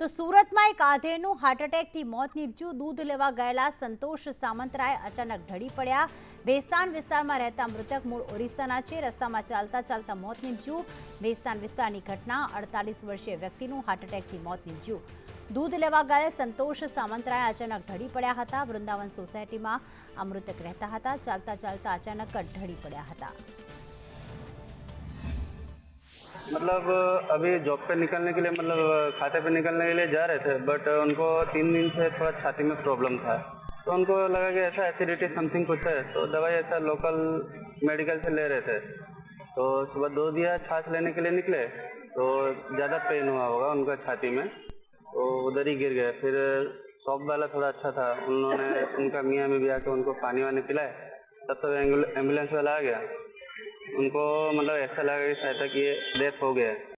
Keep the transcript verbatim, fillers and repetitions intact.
તો સુરતમાં એક આધેડનું હાર્ટ એટેકથી મોત નીપજ્યું. દૂધ લેવા ગયેલા સંતોષ સામંતરાય અચાનક ઢળી પડ્યા. વેસ્તાન વિસ્તારમાં રહેતા મૃતક મૂળ ઓરિસ્સાના છે. રસ્તામાં ચાલતા ચાલતા મોત નીપજ્યું. વેસ્તાન વિસ્તારની ઘટના. અડતાલીસ વર્ષીય વ્યક્તિનું હાર્ટ એટેકથી મોત નીપજ્યું. દૂધ લેવા ગયેલા સંતોષ સામંતરાય અચાનક ઢળી પડ્યા હતા. વૃંદાવન સોસાયટીમાં આ મૃતક રહેતા હતા. ચાલતા ચાલતા અચાનક ઢળી પડ્યા હતા. मतलब अभी जॉब पे निकलने के लिए मतलब खाते पे निकलने के लिए जा रहे थे, बट उनको तीन दिन से थोड़ा छाती में प्रॉब्लम था, तो उनको लगा कि ऐसा एसिडिटी समथिंग कुछ है, तो दवाई ऐसा लोकल मेडिकल से ले रहे थे, तो सुबह दो दिया छाछ लेने के लिए निकले तो ज़्यादा पेन हुआ होगा उनका छाती में, तो उधर ही गिर गए. फिर शॉप वाला थोड़ा अच्छा था, उन्होंने उनका मियाँ में भी आकर उनको पानी वानी पिलाए, तब तक तो एम्बुलेंस वाला आ गया. उनको मतलब ऐसा लगा कि शायद तक ये डेथ हो गया है.